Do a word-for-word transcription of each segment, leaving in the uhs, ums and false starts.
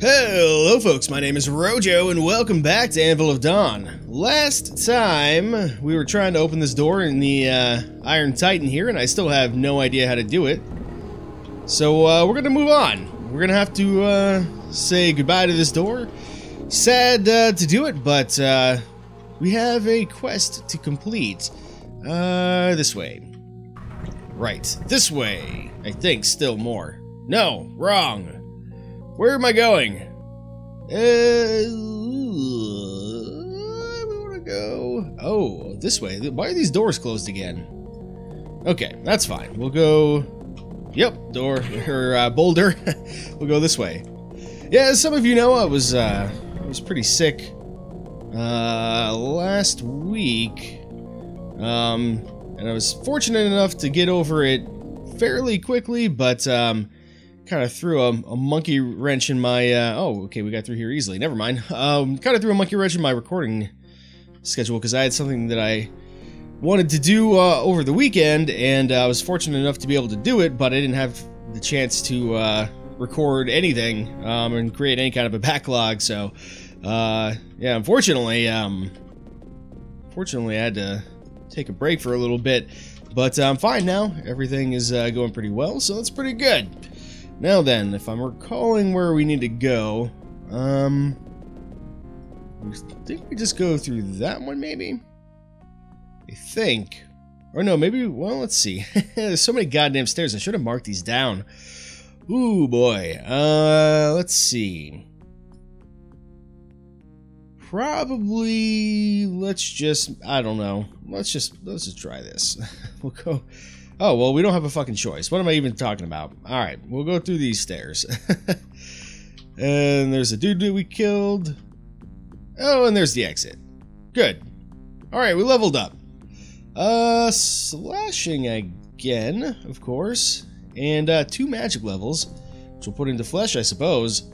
Hello folks, my name is Rojo and welcome back to Anvil of Dawn. Last time we were trying to open this door in the uh, Iron Titan here, and I still have no idea how to do it. So uh, we're gonna move on. We're gonna have to uh, say goodbye to this door. Sad uh, to do it, but uh, we have a quest to complete. Uh, this way. Right, this way. I think still more. No, wrong. Where am I going? Uh, I want to go... Oh, this way. Why are these doors closed again? Okay, that's fine. We'll go... Yep, door... or uh, boulder. We'll go this way. Yeah, as some of you know, I was, uh... I was pretty sick... Uh... last week. Um... And I was fortunate enough to get over it fairly quickly, but, um... kind of threw a, a monkey wrench in my, uh, oh, okay, we got through here easily, never mind. Um, kind of threw a monkey wrench in my recording schedule because I had something that I wanted to do uh, over the weekend, and uh, I was fortunate enough to be able to do it, but I didn't have the chance to uh, record anything um, and create any kind of a backlog, so, uh, yeah, unfortunately, um, fortunately I had to take a break for a little bit, but I'm fine now. Everything is uh, going pretty well, so that's pretty good. Now then, if I'm recalling where we need to go, um, I think we just go through that one, maybe? I think. Or no, maybe, well, let's see. There's so many goddamn stairs, I should have marked these down. Ooh, boy. Uh, let's see. Probably, let's just, I don't know. Let's just, let's just try this. We'll go... Oh, well, we don't have a fucking choice. What am I even talking about? Alright, we'll go through these stairs. And there's a dude we killed. Oh, and there's the exit. Good. Alright, we leveled up. Uh, slashing again, of course. And uh, two magic levels, which we'll put into flesh, I suppose.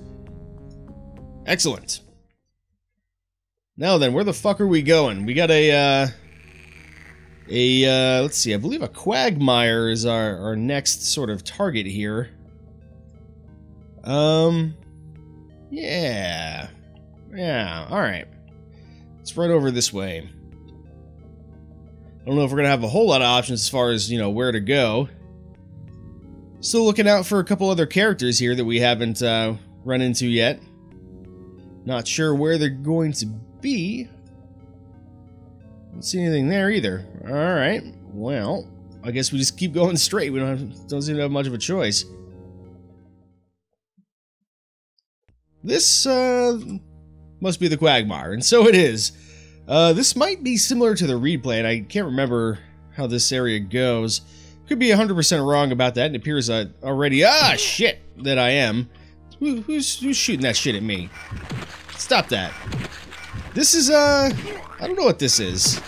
Excellent. Now then, where the fuck are we going? We got a, uh... A, uh, let's see, I believe a Quagmire is our, our next sort of target here. Um, yeah. Yeah, alright. Let's run over this way. I don't know if we're gonna have a whole lot of options as far as, you know, where to go. Still looking out for a couple other characters here that we haven't, uh, run into yet. Not sure where they're going to be. Don't see anything there either. Alright, well, I guess we just keep going straight. We don't have, don't seem to have much of a choice. This, uh, must be the Quagmire, and so it is. Uh, this might be similar to the replay, and I can't remember how this area goes. Could be one hundred percent wrong about that, and it appears I already- Ah, shit! That I am. Who, who's, who's shooting that shit at me? Stop that. This is, uh... I don't know what this is.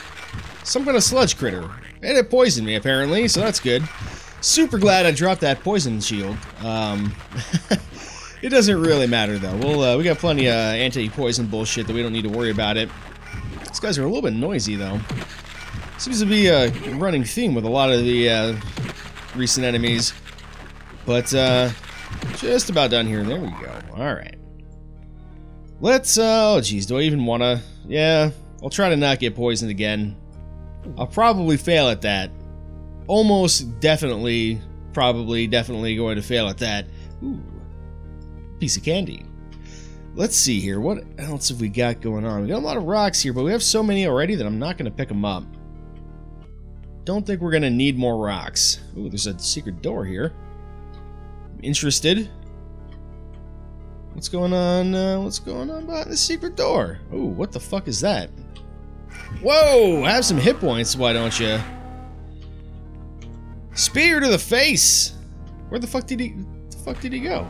Some kind of sludge critter. And it poisoned me, apparently, so that's good. Super glad I dropped that poison shield. Um... it doesn't really matter, though. We'll, uh, we got plenty of anti-poison bullshit that we don't need to worry about it. These guys are a little bit noisy, though. Seems to be a running theme with a lot of the, uh... recent enemies. But, uh... just about done here. There we go. Alright. Let's, uh, oh geez, do I even want to, yeah, I'll try to not get poisoned again. I'll probably fail at that. Almost definitely, probably, definitely going to fail at that. Ooh, piece of candy. Let's see here, what else have we got going on? We got a lot of rocks here, but we have so many already that I'm not going to pick them up. Don't think we're going to need more rocks. Ooh, there's a secret door here. I'm interested. What's going on, uh, what's going on behind the secret door? Ooh, what the fuck is that? Whoa, have some hit points, why don't you? Spear to the face! Where the fuck did he, the fuck did he go?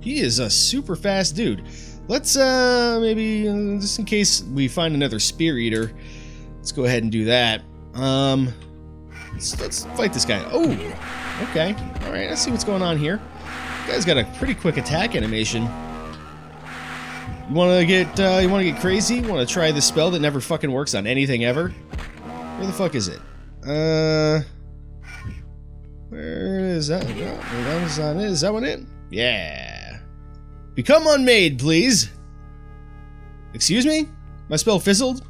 He is a super fast dude. Let's, uh, maybe, uh, just in case we find another spear eater, let's go ahead and do that. Um, let's, let's fight this guy. Oh, okay, alright, let's see what's going on here. Guy's got a pretty quick attack animation. You wanna get, uh, you wanna get crazy? You wanna try this spell that never fucking works on anything ever? Where the fuck is it? Uh... Where is that? No, that was on it. Is that one it? Yeah. Become unmade, please. Excuse me? My spell fizzled?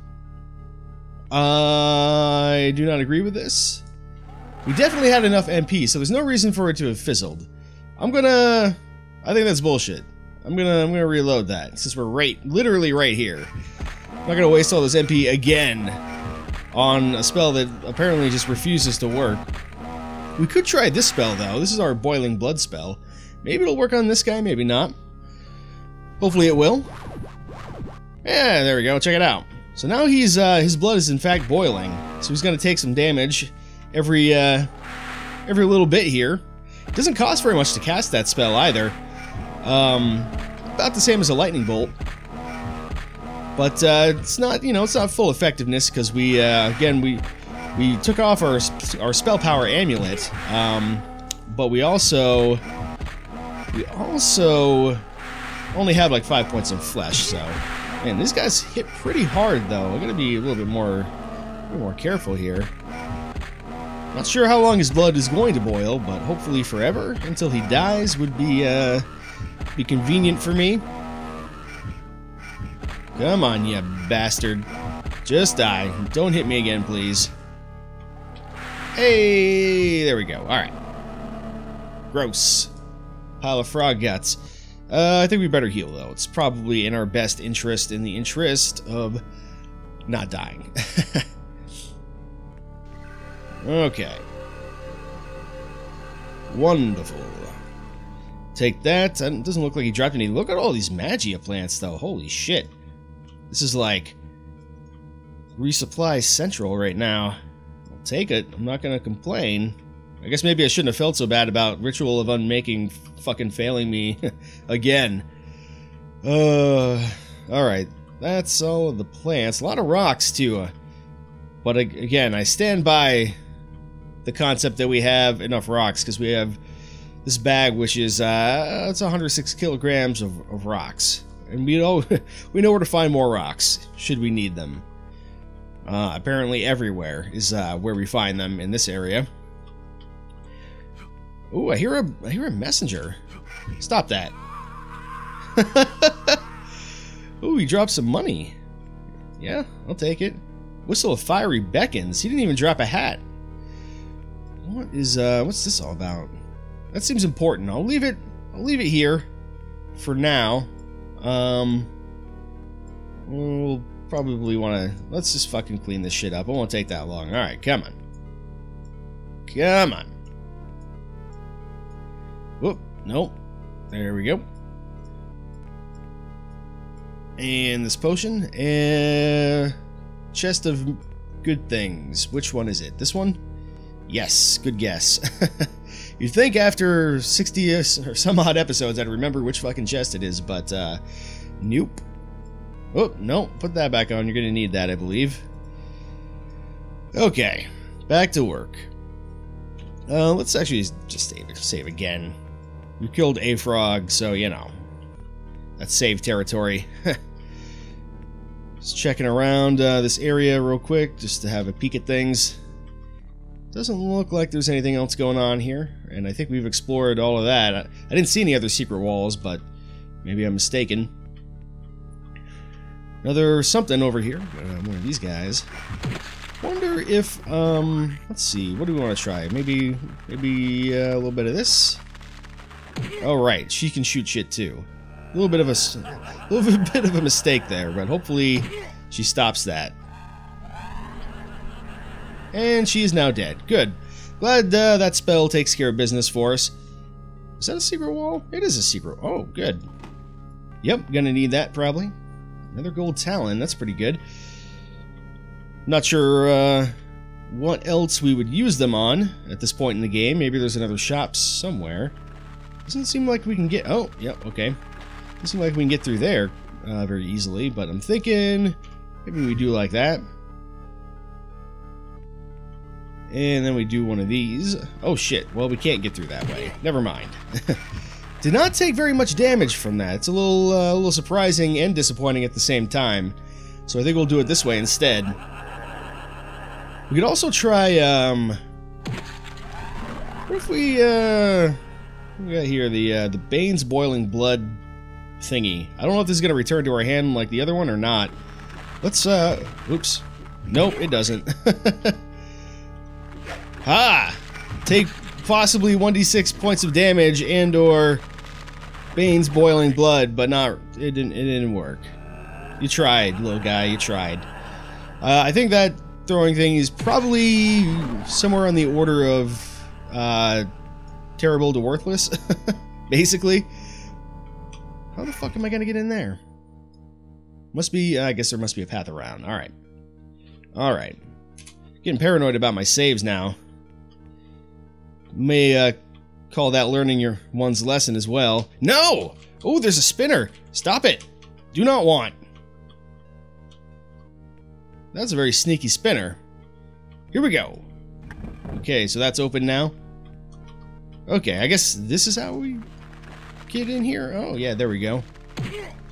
I do not agree with this. We definitely had enough M P, so there's no reason for it to have fizzled. I'm gonna... I think that's bullshit. I'm gonna I'm gonna reload that, since we're right, literally right here. I'm not gonna waste all this M P again on a spell that apparently just refuses to work. We could try this spell, though. This is our Boiling Blood spell. Maybe it'll work on this guy, maybe not. Hopefully it will. Yeah, there we go. Check it out. So now he's uh, his blood is in fact boiling, so he's gonna take some damage every uh, every little bit here. It doesn't cost very much to cast that spell either. Um, about the same as a lightning bolt, but uh, it's not you know it's not full effectiveness because we uh, again we we took off our our spell power amulet, um, but we also we also only have like five points of flesh. So man, these guys hit pretty hard though. I'm gonna be a little bit more a little more careful here. Not sure how long his blood is going to boil, but hopefully forever until he dies would be uh, be convenient for me. Come on, you bastard! Just die! Don't hit me again, please. Hey, there we go. All right. Gross pile of frog guts. Uh, I think we better heal though. It's probably in our best interest, in the interest of not dying. Okay. Wonderful. Take that. It doesn't look like he dropped any. Look at all these Magia plants, though. Holy shit. This is like resupply central right now. I'll take it. I'm not going to complain. I guess maybe I shouldn't have felt so bad about Ritual of Unmaking fucking failing me again. Uh, Alright. That's all of the plants. A lot of rocks, too. Uh, but again, I stand by the concept that we have enough rocks, because we have this bag, which is uh, it's one hundred six kilograms of, of rocks, and we know we know where to find more rocks should we need them. Uh, apparently, everywhere is uh, where we find them in this area. Oh, I hear a I hear a messenger. Stop that! Oh, he dropped some money. Yeah, I'll take it. Whistle of Fiery Beckons. He didn't even drop a hat. What is uh what's this all about? That seems important. I'll leave it I'll leave it here for now. Um We'll probably wanna let's just fucking clean this shit up. It won't take that long. Alright, come on. Come on. Whoop, nope. There we go. And this potion and chest of good things. Which one is it? This one? Yes, good guess. You'd think after sixty or some odd episodes I'd remember which fucking chest it is, but uh, nope. Oh, no, put that back on. You're gonna need that, I believe. Okay, back to work. Uh, let's actually just save, save again. We killed a frog, so you know. That's save territory. Just checking around uh, this area real quick, just to have a peek at things. Doesn't look like there's anything else going on here, and I think we've explored all of that. I, I didn't see any other secret walls, but maybe I'm mistaken. Another something over here. Uh, one of these guys. Wonder if um, let's see. What do we want to try? Maybe, maybe uh, a little bit of this. All right, she can shoot shit too. A little bit of a, a little bit of a mistake there, but hopefully she stops that. And she is now dead. Good. Glad uh, that spell takes care of business for us. Is that a secret wall? It is a secret. Oh, good. Yep, gonna need that probably. Another gold talon. That's pretty good. Not sure uh, what else we would use them on at this point in the game. Maybe there's another shop somewhere. Doesn't seem like we can get. Oh, yep. Yeah, okay. Doesn't seem like we can get through there uh, very easily, but I'm thinking maybe we do like that. And then we do one of these. Oh shit, well we can't get through that way. Never mind. Did not take very much damage from that. It's a little, uh, a little surprising and disappointing at the same time. So I think we'll do it this way instead. We could also try, um... what if we, uh... we got here the, uh, the Bane's Boiling Blood thingy. I don't know if this is going to return to our hand like the other one or not. Let's, uh, oops. Nope, it doesn't. Ha! Take possibly one d six points of damage and or Bane's Boiling Blood, but not, it didn't, it didn't work. You tried, little guy, you tried. Uh, I think that throwing thing is probably somewhere on the order of uh, terrible to worthless, basically. How the fuck am I going to get in there? Must be, uh, I guess there must be a path around. All right. All right. Getting paranoid about my saves now. May uh, call that learning your one's lesson as well. No! Oh, there's a spinner. Stop it. Do not want. That's a very sneaky spinner. Here we go. Okay, so that's open now. Okay, I guess this is how we get in here. Oh, yeah, there we go.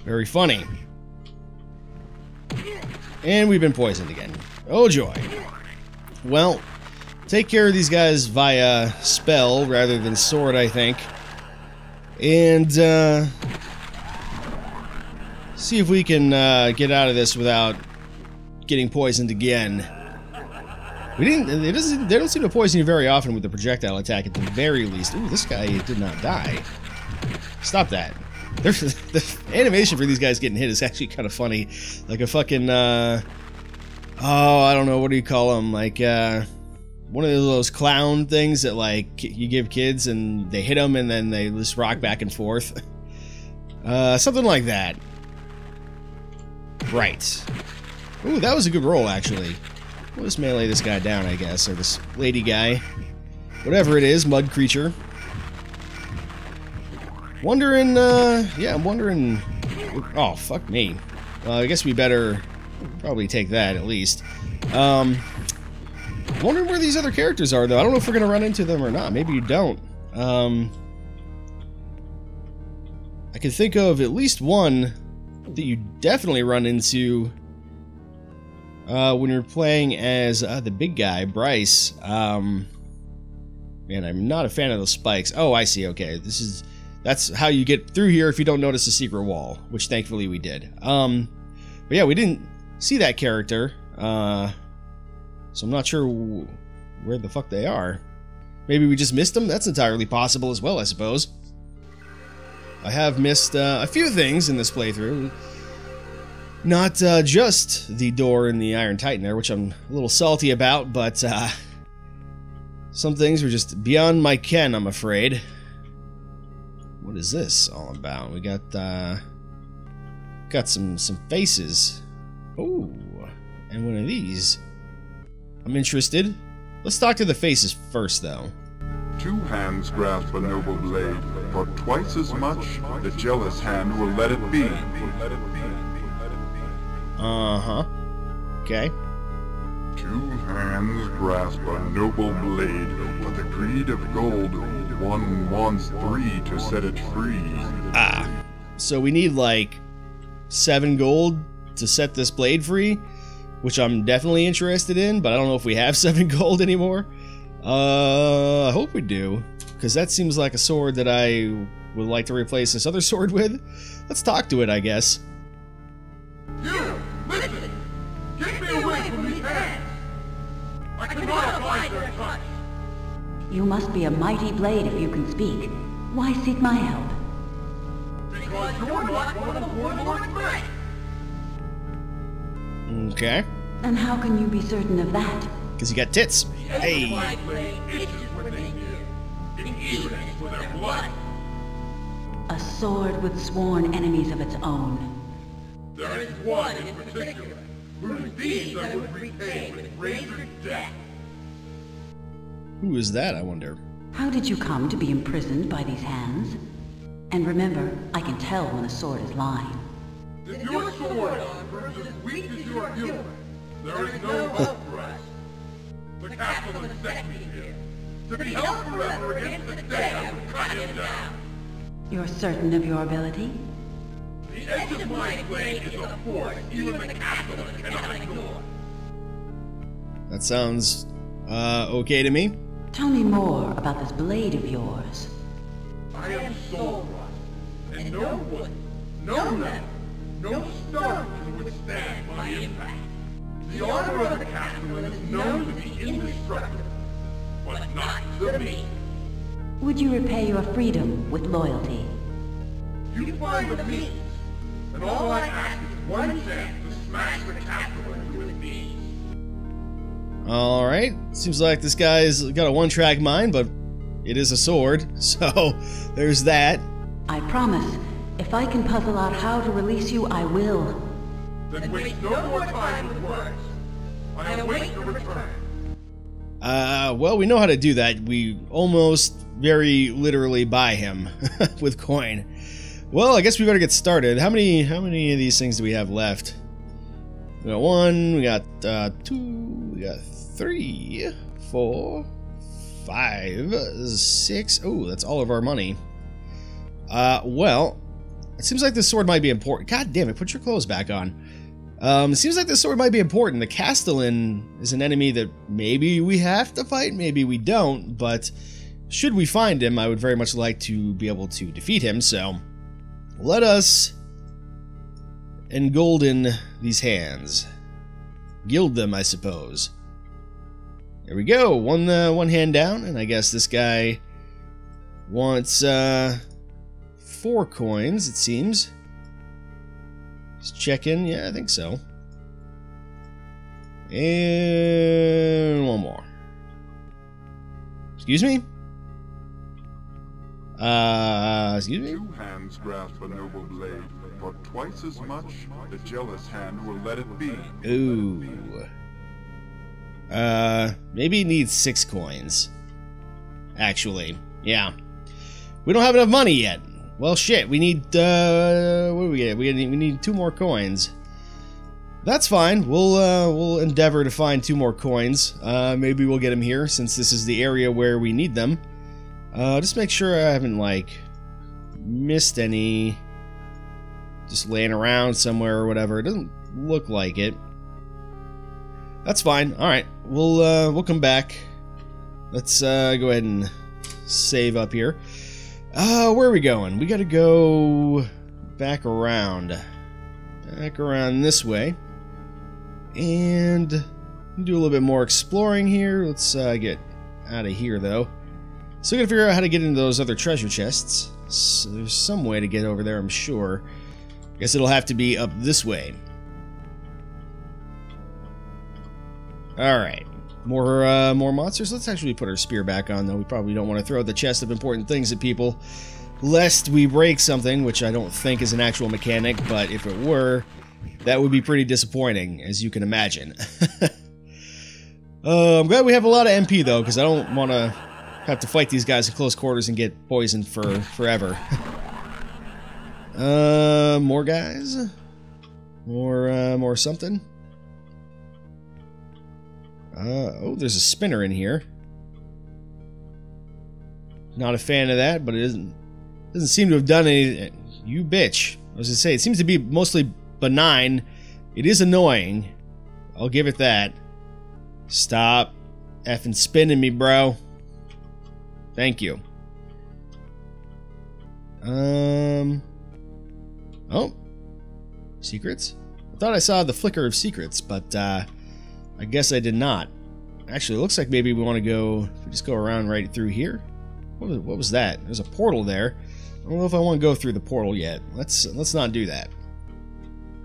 Very funny. And we've been poisoned again. Oh, joy. Well, take care of these guys via spell rather than sword, I think. And, uh... see if we can uh, get out of this without getting poisoned again. We didn't. It doesn't. They don't seem to poison you very often with the projectile attack, at the very least. Ooh, this guy did not die. Stop that. They're, the animation for these guys getting hit is actually kind of funny, like a fucking. Uh, oh, I don't know. What do you call them? Like uh, one of those clown things that like you give kids and they hit them and then they just rock back and forth. Uh, something like that. Right. Ooh, that was a good roll, actually. We'll just melee this guy down, I guess, or this lady guy. Whatever it is, mud creature. Wondering, uh, yeah, I'm wondering... Oh, fuck me. Uh, I guess we better probably take that, at least. Um, wondering where these other characters are, though. I don't know if we're gonna run into them or not. Maybe you don't. Um, I can think of at least one that you definitely run into uh, when you're playing as uh, the big guy, Bryce. Um, man, I'm not a fan of those spikes. Oh, I see. Okay, this is that's how you get through here if you don't notice the secret wall, which thankfully we did. Um, but yeah, we didn't see that character, uh, so I'm not sure w where the fuck they are. Maybe we just missed them. That's entirely possible as well, I suppose. I have missed uh, a few things in this playthrough. Not uh, just the door in the Iron Titan there, which I'm a little salty about, but uh, some things were just beyond my ken, I'm afraid. What is this all about? We got uh, got some some faces. Oh, and one of these. I'm interested. Let's talk to the faces first, though. Two hands grasp a noble blade, for twice as much the jealous hand will let it be. Uh-huh. Okay. Two hands grasp a noble blade, for the greed of gold, one wants three to set it free. Ah. So we need, like, seven gold to set this blade free, which I'm definitely interested in, but I don't know if we have seven gold anymore. Uh, I hope we do, because that seems like a sword that I would like to replace this other sword with. Let's talk to it, I guess. You, listen! Get me away from these hands! I cannot abide their touch! You must be a mighty blade if you can speak. Why seek my help? Because you're not one of the warlord's men! Okay. And how can you be certain of that? Because you got tits. Hey. A sword with sworn enemies of its own. There is one in particular, whose deeds I would repay with razor death. Who is that, I wonder? How did you come to be imprisoned by these hands? And remember, I can tell when a sword is lying. If your sword is as weak as your humor, there is no hope for us. The castle has set me here, to be held forever against the day I would cut him down. You're certain of your ability? The edge of my blade is a force even the castle cannot ignore. That sounds, uh, okay to me. Tell me more about this blade of yours. I am Soulrust, and no wood, No metal, no stone can withstand my impact. The armor of the Castellan is known to be indestructible, but not to me. Would you repay your freedom with loyalty? You find the means, and all I ask is one chance to smash the Castellan to his knees. Alright, seems like this guy's got a one-track mind, but it is a sword, so there's that. I promise, if I can puzzle out how to release you, I will. Then waste no more time with words. I await your return. Uh, well, we know how to do that. We almost very literally buy him with coin. Well, I guess we better get started. How many, how many of these things do we have left? We got one, we got uh, two, we got three, four, five, six. Oh, that's all of our money. Uh, well, it seems like this sword might be important. God damn it, put your clothes back on. Um, it seems like this sword might be important. The Castellan is an enemy that maybe we have to fight, maybe we don't, but should we find him, I would very much like to be able to defeat him, so let us engolden these hands. Gild them, I suppose. There we go, one, uh, one hand down, and I guess this guy wants, uh... four coins, it seems. Just check in. Yeah, I think so. And one more. Excuse me? Uh, excuse me? Two hands grasp a noble blade, for twice as much, the jealous hand will let it be. Ooh. Uh, maybe it needs six coins. Actually. Yeah. We don't have enough money yet. Well, shit, we need, uh, what do we get? We need, we need two more coins. That's fine. We'll, uh, we'll endeavor to find two more coins. Uh, maybe we'll get them here, since this is the area where we need them. Uh, just make sure I haven't, like, missed any. Just laying around somewhere or whatever. It doesn't look like it. That's fine. Alright, we'll, uh, we'll come back. Let's, uh, go ahead and save up here. Uh, where are we going? We gotta go back around. Back around this way. And do a little bit more exploring here. Let's uh, get out of here, though. Still gotta figure out how to get into those other treasure chests. So there's some way to get over there, I'm sure. I guess it'll have to be up this way. Alright. More, uh, more monsters. Let's actually put our spear back on, though. We probably don't want to throw the chest of important things at people, lest we break something, which I don't think is an actual mechanic, but if it were, that would be pretty disappointing, as you can imagine. uh, I'm glad we have a lot of M P, though, because I don't want to have to fight these guys at close quarters and get poisoned for forever. uh, more guys? More, uh, more something? Uh, oh, there's a spinner in here. Not a fan of that, but it doesn't doesn't seem to have done any. You bitch! I was gonna say it seems to be mostly benign. It is annoying. I'll give it that. Stop effing spinning me, bro. Thank you. Um. Oh, secrets. I thought I saw the flicker of secrets, but uh. I guess I did not. Actually, it looks like maybe we want to go... If we just go around right through here? What was, what was that? There's a portal there. I don't know if I want to go through the portal yet. Let's let's not do that.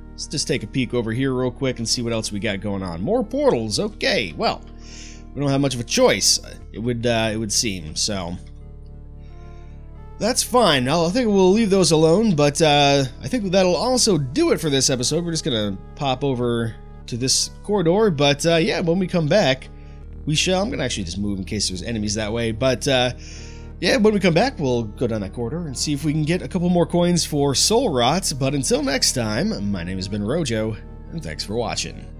Let's just take a peek over here real quick and see what else we got going on. More portals! Okay, well. We don't have much of a choice, it would, uh, it would seem, so... That's fine. I'll, I think we'll leave those alone, but uh, I think that'll also do it for this episode. We're just going to pop over... to this corridor, but uh, yeah, when we come back, we shall. I'm gonna actually just move in case there's enemies that way, but uh, yeah, when we come back, we'll go down that corridor and see if we can get a couple more coins for Soulrust. But until next time, my name has been Rojo, and thanks for watching.